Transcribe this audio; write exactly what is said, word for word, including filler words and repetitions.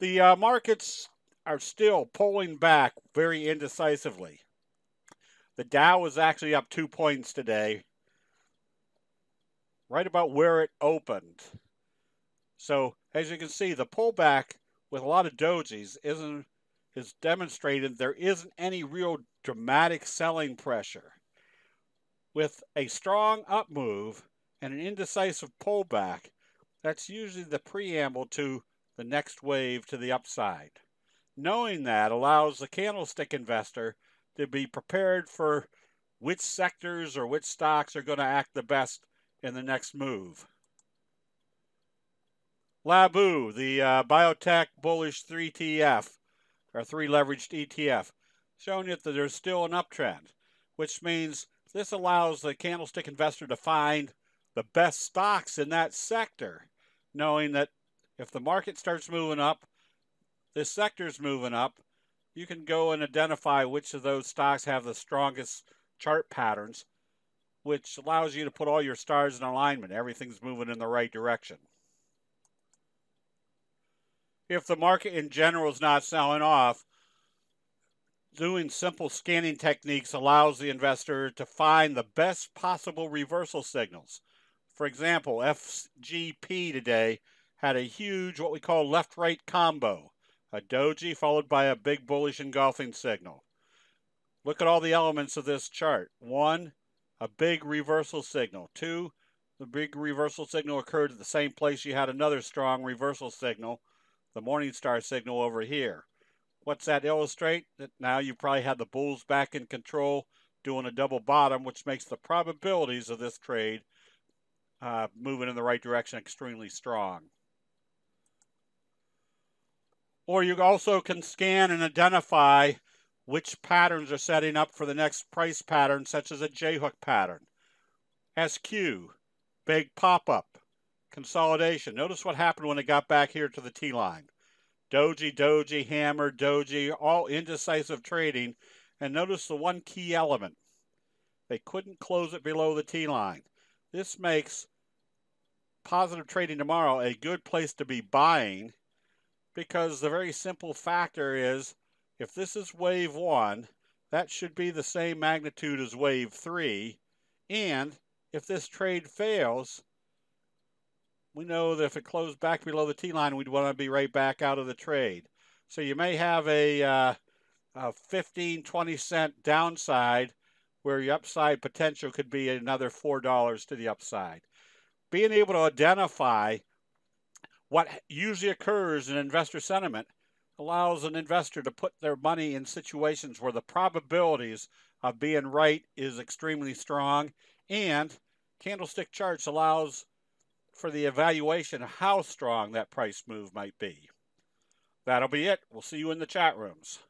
The uh, markets are still pulling back very indecisively. The Dow is actually up two points today, right about where it opened. So as you can see, the pullback with a lot of dojis isn't, is demonstrated there isn't any real dramatic selling pressure. With a strong up move and an indecisive pullback, that's usually the preamble to the next wave to the upside. Knowing that allows the candlestick investor to be prepared for which sectors or which stocks are going to act the best in the next move. Labu, the uh, biotech bullish three T F, or three leveraged E T F, showing that there's still an uptrend, which means this allows the candlestick investor to find the best stocks in that sector, knowing that if the market starts moving up, this sector's moving up, you can go and identify which of those stocks have the strongest chart patterns, which allows you to put all your stars in alignment. Everything's moving in the right direction. If the market in general is not selling off, doing simple scanning techniques allows the investor to find the best possible reversal signals. For example, F G P today had a huge, what we call left-right combo, a doji followed by a big bullish engulfing signal. Look at all the elements of this chart. One, a big reversal signal. Two, the big reversal signal occurred at the same place you had another strong reversal signal, the Morningstar signal over here. What's that illustrate? That now you probably have the bulls back in control doing a double bottom, which makes the probabilities of this trade uh, moving in the right direction extremely strong. Or you also can scan and identify which patterns are setting up for the next price pattern, such as a J-hook pattern. S Q, big pop-up, consolidation. Notice what happened when it got back here to the T-line. Doji, doji, hammer, doji, all indecisive trading. And notice the one key element. They couldn't close it below the T-line. This makes positive trading tomorrow a good place to be buying, because the very simple factor is if this is wave one, that should be the same magnitude as wave three. And if this trade fails, we know that if it closed back below the T-line, we'd want to be right back out of the trade. So you may have a, uh, a fifteen, twenty cent downside where your upside potential could be another four dollars to the upside. Being able to identify what usually occurs in investor sentiment allows an investor to put their money in situations where the probabilities of being right is extremely strong, and candlestick charts allows for the evaluation of how strong that price move might be. That'll be it. We'll see you in the chat rooms.